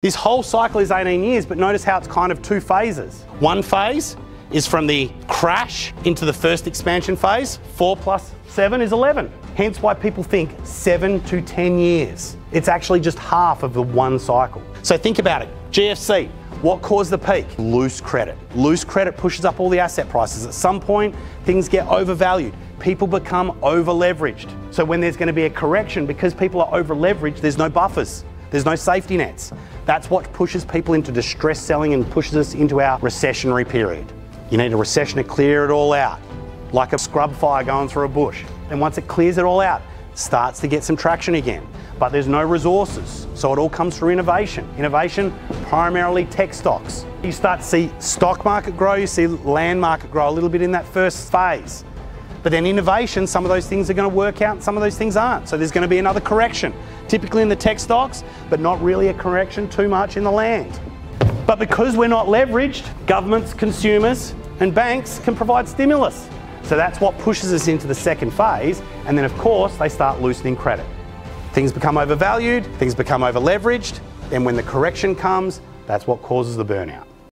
This whole cycle is 18 years, but notice how it's kind of two phases. One phase is from the crash into the first expansion phase. 4 plus 7 is 11. Hence why people think 7 to 10 years. It's actually just half of the one cycle. So think about it. GFC, what caused the peak? Loose credit. Loose credit pushes up all the asset prices. At some point, things get overvalued. People become over-leveraged. So when there's going to be a correction, because people are over-leveraged, there's no buffers. There's no safety nets. That's what pushes people into distress selling and pushes us into our recessionary period. You need a recession to clear it all out, like a scrub fire going through a bush. And once it clears it all out, it starts to get some traction again. But there's no resources, so it all comes through innovation. Innovation, primarily tech stocks. You start to see stock market grow, you see land market grow a little bit in that first phase. But then innovation, some of those things are going to work out and some of those things aren't. So there's going to be another correction, typically in the tech stocks, but not really a correction too much in the land. But because we're not leveraged, governments, consumers and banks can provide stimulus. So that's what pushes us into the second phase. And then of course, they start loosening credit. Things become overvalued, things become over-leveraged. Then when the correction comes, that's what causes the burnout.